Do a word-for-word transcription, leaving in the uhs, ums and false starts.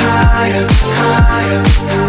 higher, higher, higher.